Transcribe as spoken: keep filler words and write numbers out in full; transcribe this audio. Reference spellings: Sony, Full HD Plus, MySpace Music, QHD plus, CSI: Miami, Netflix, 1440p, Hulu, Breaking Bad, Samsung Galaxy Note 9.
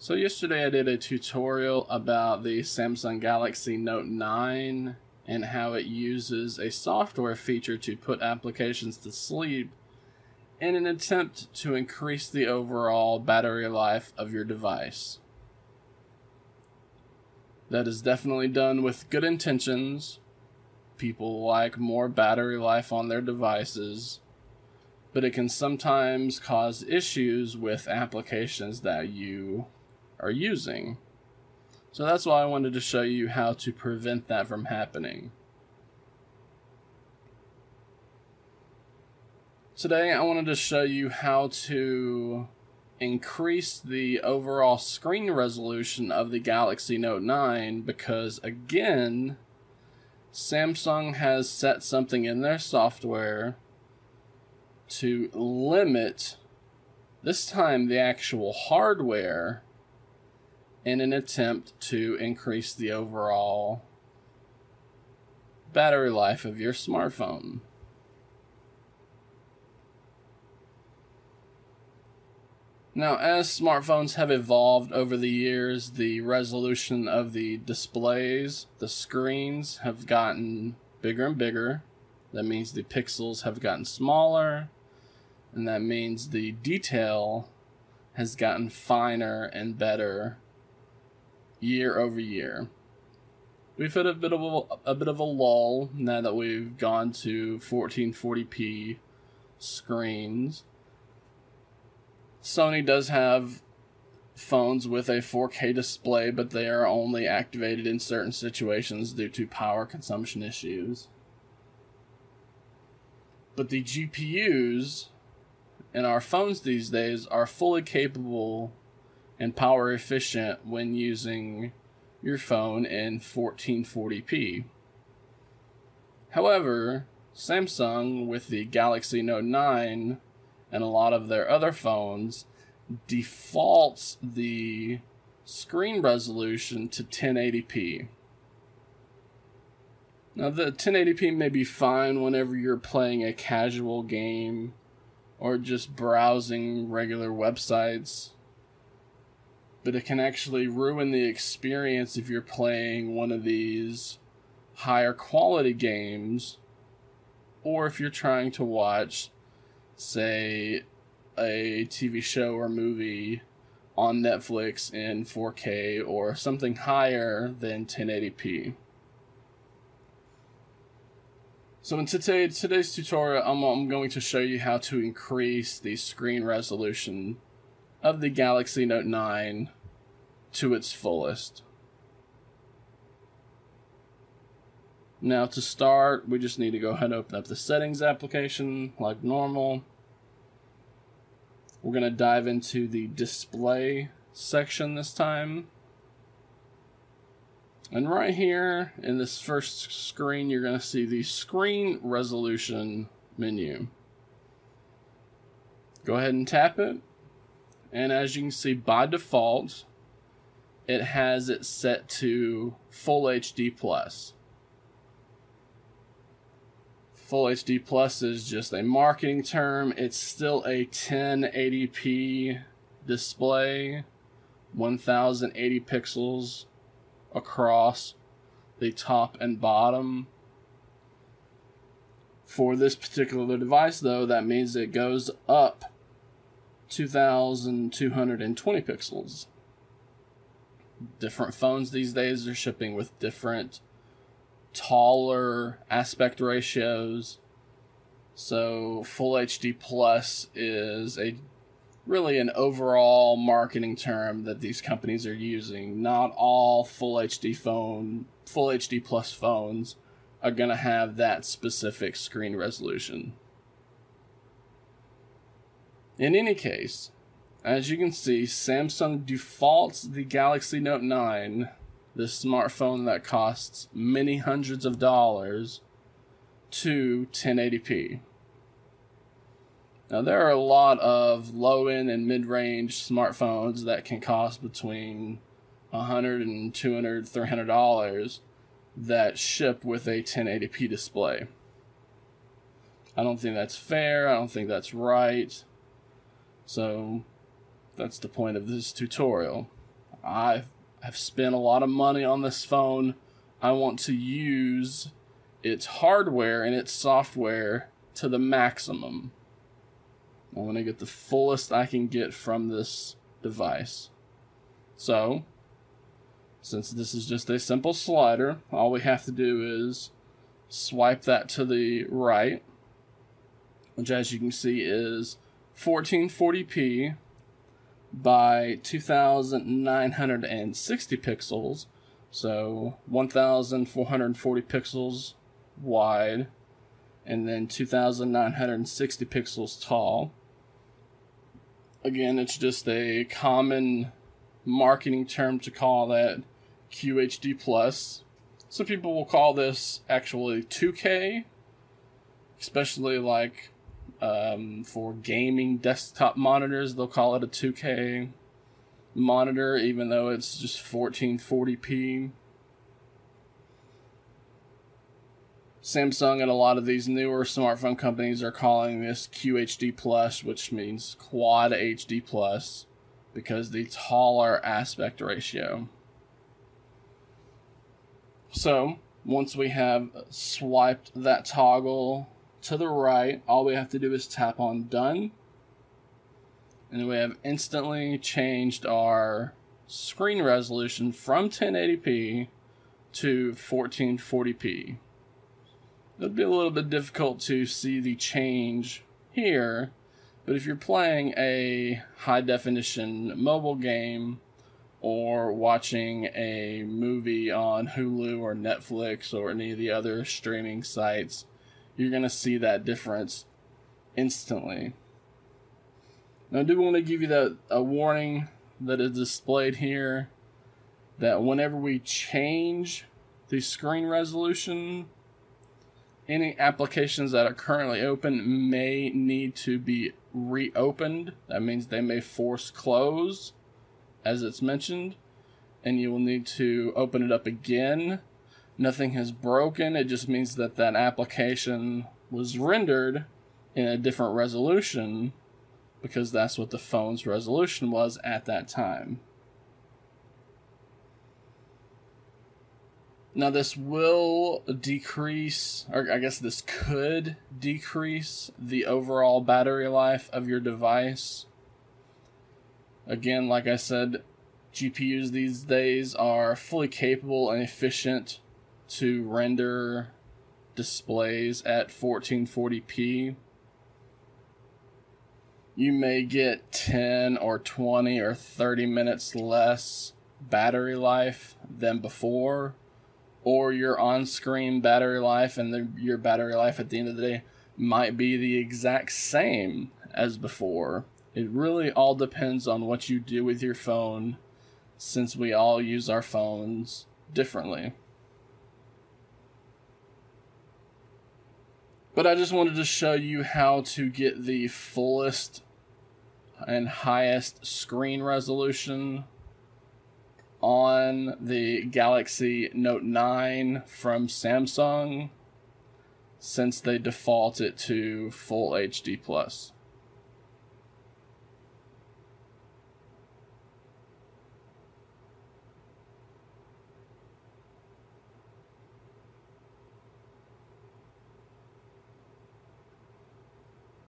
So yesterday I did a tutorial about the Samsung Galaxy Note nine and how it uses a software feature to put applications to sleep in an attempt to increase the overall battery life of your device. That is definitely done with good intentions. People like more battery life on their devices, but it can sometimes cause issues with applications that you are using. So that's why I wanted to show you how to prevent that from happening. Today I wanted to show you how to increase the overall screen resolution of the Galaxy Note nine, because again, Samsung has set something in their software to limit, this time the actual hardware, in an attempt to increase the overall battery life of your smartphone. Now, as smartphones have evolved over the years, the resolution of the displays, the screens, have gotten bigger and bigger. That means the pixels have gotten smaller, and that means the detail has gotten finer and better year over year. We've had a bit of a, a bit of a lull now that we've gone to fourteen forty p screens. Sony does have phones with a four K display, but they are only activated in certain situations due to power consumption issues. But the G P Us in our phones these days are fully capable and power efficient when using your phone in fourteen forty p. However, Samsung with the Galaxy Note nine and a lot of their other phones defaults the screen resolution to ten eighty p. Now, the ten eighty p may be fine whenever you're playing a casual game or just browsing regular websites, but it can actually ruin the experience if you're playing one of these higher quality games, or if you're trying to watch, say, a T V show or movie on Netflix in four K or something higher than ten eighty p. So in today, today's tutorial, I'm, I'm going to show you how to increase the screen resolution of the Galaxy Note nine to its fullest. Now, to start, we just need to go ahead and open up the settings application like normal. We're going to dive into the display section this time. And right here in this first screen, you're going to see the screen resolution menu. Go ahead and tap it. And as you can see, by default, it has it set to Full H D plus. Full H D plus is just a marketing term. It's still a ten eighty p display, one thousand eighty pixels across the top and bottom. For this particular device, though, that means it goes up two thousand two hundred twenty pixels. Different phones these days are shipping with different taller aspect ratios, so Full H D plus is a really an overall marketing term that these companies are using. Not all Full H D phone, Full H D plus phones are gonna have that specific screen resolution. In any case, as you can see, Samsung defaults the Galaxy Note nine, this smartphone that costs many hundreds of dollars, to ten eighty p. Now, there are a lot of low-end and mid-range smartphones that can cost between one hundred dollars and two hundred dollars, three hundred dollars that ship with a ten eighty p display. I don't think that's fair. I don't think that's right. So that's the point of this tutorial. I have spent a lot of money on this phone. I want to use its hardware and its software to the maximum. I want to get the fullest I can get from this device. So, since this is just a simple slider, all we have to do is swipe that to the right, which as you can see is fourteen forty p by two thousand nine hundred sixty pixels, so one thousand four hundred forty pixels wide and then two thousand nine hundred sixty pixels tall. Again, it's just a common marketing term to call that Q H D plus. Some people will call this actually two K, especially like um, for gaming desktop monitors, they'll call it a two K monitor, even though it's just fourteen forty p. Samsung and a lot of these newer smartphone companies are calling this Q H D plus, which means quad H D plus, because the taller aspect ratio. So once we have swiped that toggle to the right, all we have to do is tap on done, and we have instantly changed our screen resolution from ten eighty p to fourteen forty p. It'll be a little bit difficult to see the change here, but if you're playing a high definition mobile game or watching a movie on Hulu or Netflix or any of the other streaming sites, you're going to see that difference instantly. Now, I do want to give you that a warning that is displayed here, that whenever we change the screen resolution, any applications that are currently open may need to be reopened. That means they may force close, as it's mentioned, and you will need to open it up again. Nothing has broken. It just means that that application was rendered in a different resolution, because that's what the phone's resolution was at that time. Now this will decrease, or I guess this could decrease the overall battery life of your device. Again, like I said, G P Us these days are fully capable and efficient to render displays at fourteen forty p. You may get ten or twenty or thirty minutes less battery life than before, or your on-screen battery life and the, your battery life at the end of the day might be the exact same as before. It really all depends on what you do with your phone, since we all use our phones differently. But I just wanted to show you how to get the fullest and highest screen resolution on the Galaxy Note nine from Samsung, since they default it to Full H D plus.